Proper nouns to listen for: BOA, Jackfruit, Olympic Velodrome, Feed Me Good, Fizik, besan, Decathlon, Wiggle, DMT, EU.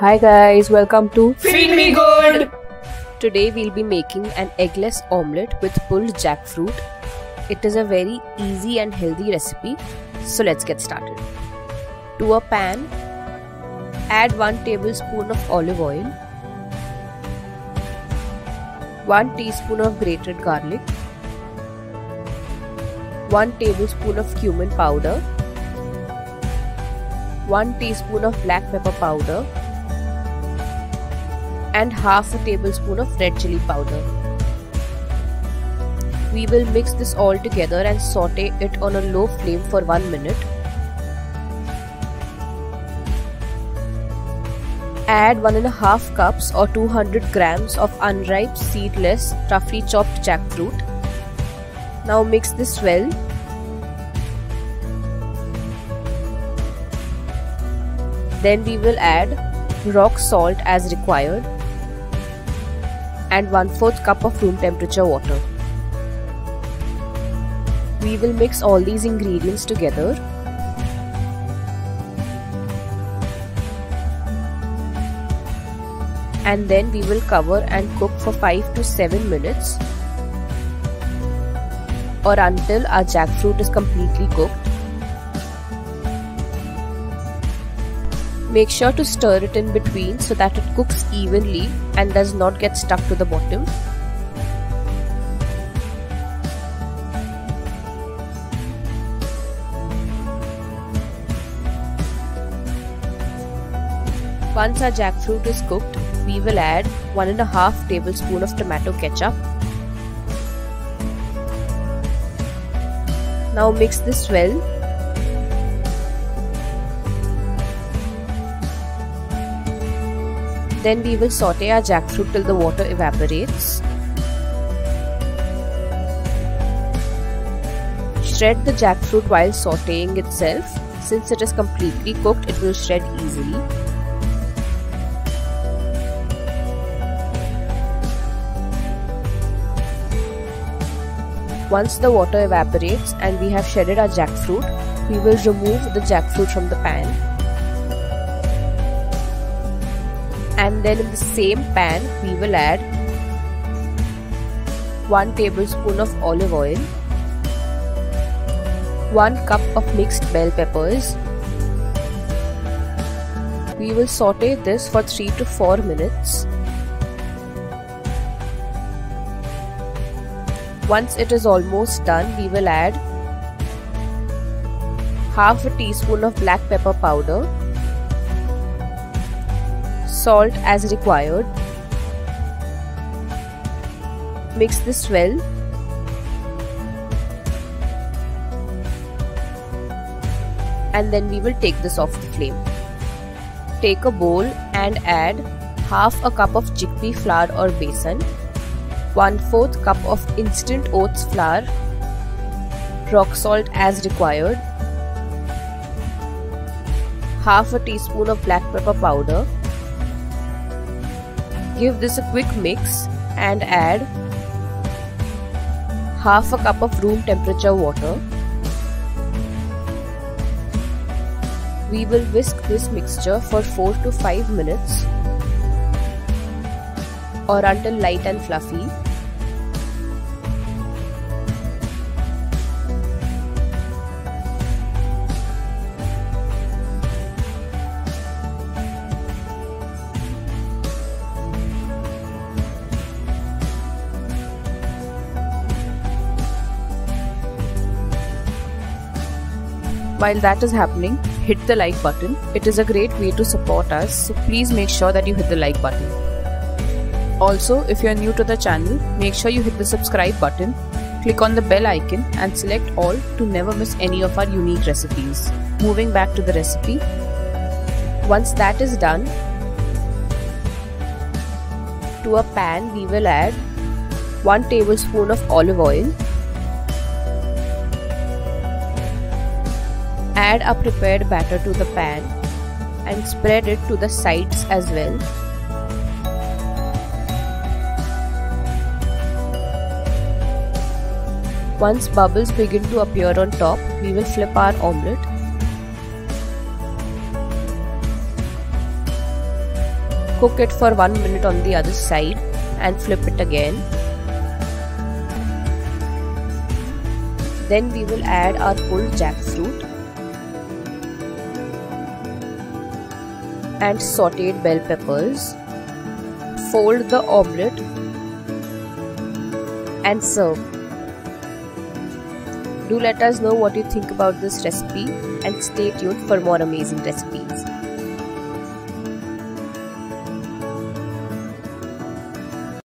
Hi guys, welcome to Feed Me Good! Today we'll be making an eggless omelette with pulled jackfruit. It is a very easy and healthy recipe, so let's get started. To a pan, add 1 tablespoon of olive oil, 1 teaspoon of grated garlic, 1 tablespoon of cumin powder, 1 teaspoon of black pepper powder, and half a tablespoon of red chili powder. We will mix this all together and saute it on a low flame for 1 minute. Add 1.5 cups or 200 grams of unripe, seedless, roughly chopped jackfruit. Now mix this well. Then we will add rock salt as required and 1/4 cup of room temperature water. We will mix all these ingredients together. And then we will cover and cook for 5 to 7 minutes or until our jackfruit is completely cooked. Make sure to stir it in between so that it cooks evenly and does not get stuck to the bottom. Once our jackfruit is cooked, we will add 1.5 tablespoon of tomato ketchup. Now mix this well. Then we will saute our jackfruit till the water evaporates. Shred the jackfruit while sauteing itself. Since it is completely cooked, it will shred easily. Once the water evaporates and we have shredded our jackfruit, we will remove the jackfruit from the pan. And then in the same pan, we will add 1 tablespoon of olive oil, 1 cup of mixed bell peppers. We will saute this for 3 to 4 minutes. Once it is almost done, we will add half a teaspoon of black pepper powder, salt as required. Mix this well. And then we will take this off the flame. Take a bowl and add half a cup of chickpea flour or besan, 1/4 cup of instant oats flour, rock salt as required, half a teaspoon of black pepper powder. Give this a quick mix and add half a cup of room temperature water. We will whisk this mixture for 4 to 5 minutes or until light and fluffy. While that is happening, hit the like button. It is a great way to support us, so please make sure that you hit the like button. Also, if you are new to the channel, make sure you hit the subscribe button, click on the bell icon and select all to never miss any of our unique recipes. Moving back to the recipe, once that is done, to a pan we will add 1 tablespoon of olive oil. Add our prepared batter to the pan and spread it to the sides as well. Once bubbles begin to appear on top, we will flip our omelette. Cook it for 1 minute on the other side and flip it again. Then we will add our pulled jackfruit and sauteed bell peppers. Fold the omelette and serve. Do let us know what you think about this recipe and stay tuned for more amazing recipes.